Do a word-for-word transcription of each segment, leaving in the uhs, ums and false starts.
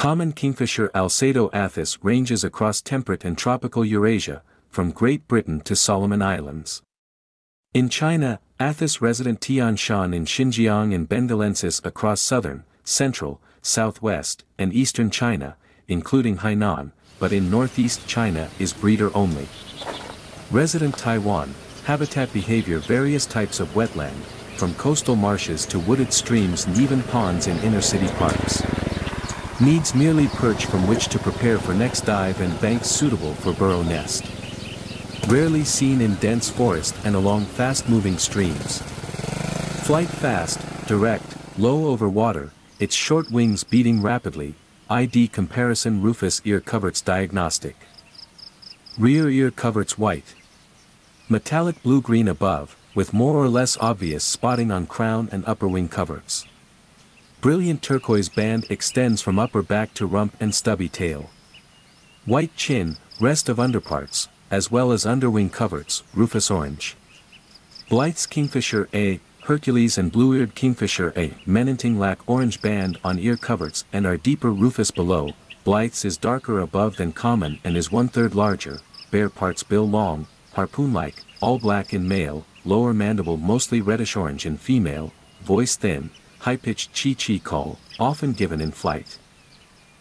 Common kingfisher Alcedo atthis ranges across temperate and tropical Eurasia, from Great Britain to Solomon Islands. In China, atthis resident Tianshan in Xinjiang and bengalensis across southern, central, southwest, and eastern China, including Hainan, but in northeast China is breeder only. Resident Taiwan, habitat behavior various types of wetland, from coastal marshes to wooded streams and even ponds in inner city parks. Needs merely perch from which to prepare for next dive and banks suitable for burrow nest. Rarely seen in dense forest and along fast-moving streams. Flight fast, direct, low over water, its short wings beating rapidly. I D comparison: Rufous ear coverts diagnostic. Rear ear coverts white, metallic blue-green above, with more or less obvious spotting on crown and upper wing coverts. Brilliant turquoise band extends from upper back to rump and stubby tail. White chin, rest of underparts, as well as underwing coverts, rufous orange. Blyth's Kingfisher A, Hercules and Blue-eared Kingfisher A, meninting lack orange band on ear coverts and are deeper rufous below. Blyth's is darker above than common and is one-third larger, bare parts bill long, harpoon-like, all black in male, lower mandible mostly reddish-orange in female, voice thin, high-pitched chee-chee call, often given in flight.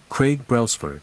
Craig Brelsford.